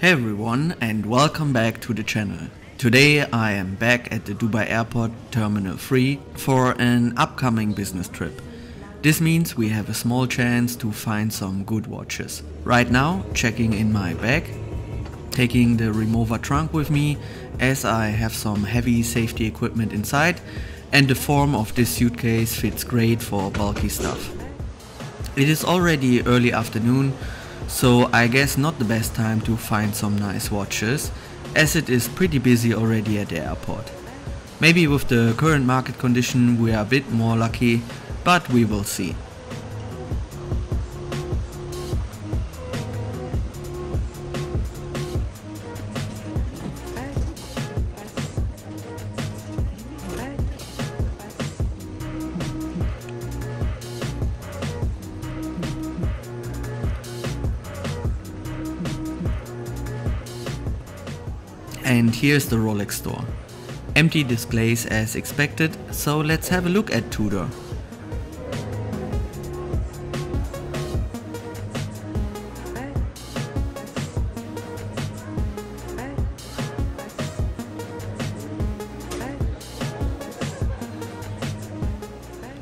Hey everyone and welcome back to the channel. Today I am back at the Dubai Airport Terminal 3 for an upcoming business trip. This means we have a small chance to find some good watches. Right now checking in my bag, taking the Rimova trunk with me as I have some heavy safety equipment inside and the form of this suitcase fits great for bulky stuff. It is already early afternoon, so I guess not the best time to find some nice watches, as it is pretty busy already at the airport. Maybe with the current market condition we are a bit more lucky, but we will see. And here's the Rolex store. Empty displays as expected, so let's have a look at Tudor.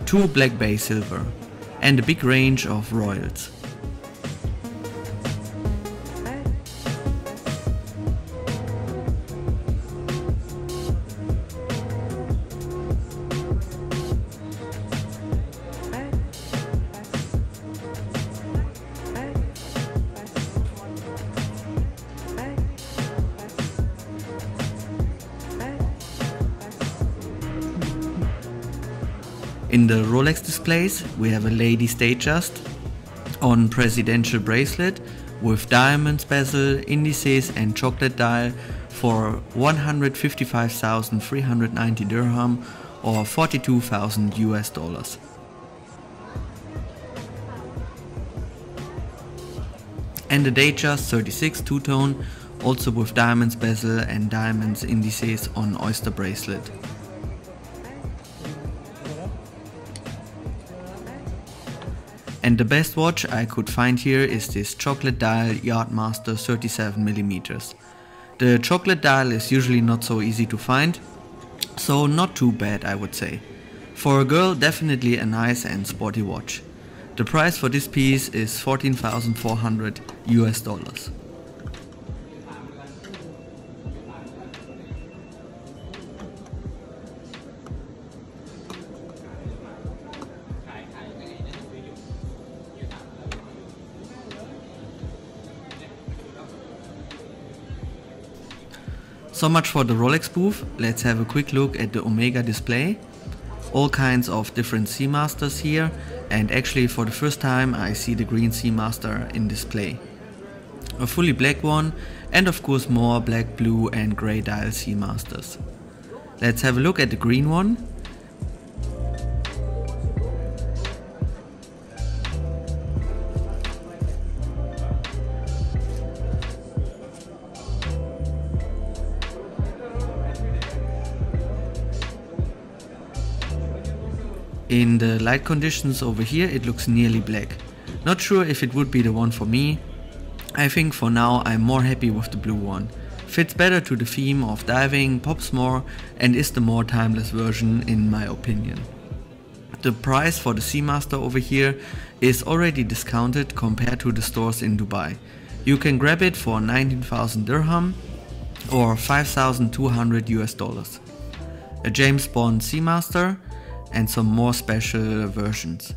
Two Black Bay silver and a big range of Royals. In the Rolex displays we have a Lady Datejust on presidential bracelet with diamonds, bezel, indices and chocolate dial for 155,390 dirham or 42,000 US dollars. And the Datejust 36 two-tone, also with diamonds, bezel and diamonds indices on oyster bracelet. And the best watch I could find here is this chocolate dial Yacht-Master 37mm. The chocolate dial is usually not so easy to find, so not too bad I would say. For a girl, definitely a nice and sporty watch. The price for this piece is 14,400 US dollars. So much for the Rolex booth. Let's have a quick look at the Omega display. All kinds of different Seamasters here, and actually for the first time I see the green Seamaster in display. A fully black one, and of course more black, blue and grey dial Seamasters. Let's have a look at the green one. In the light conditions over here it looks nearly black. Not sure if it would be the one for me. I think for now I'm more happy with the blue one. Fits better to the theme of diving, pops more and is the more timeless version in my opinion. The price for the Seamaster over here is already discounted compared to the stores in Dubai. You can grab it for 19,000 dirham or 5,200 US dollars. A James Bond Seamaster and some more special versions.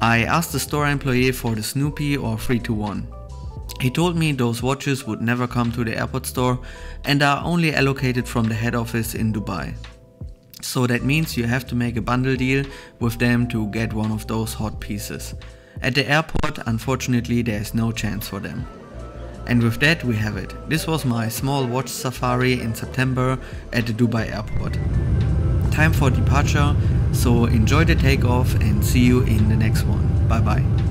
I asked the store employee for the Snoopy or 321. He told me those watches would never come to the airport store and are only allocated from the head office in Dubai. So that means you have to make a bundle deal with them to get one of those hot pieces. At the airport, unfortunately, there is no chance for them. And with that we have it. This was my small watch safari in September at the Dubai airport. Time for departure, so enjoy the takeoff and see you in the next one. Bye bye.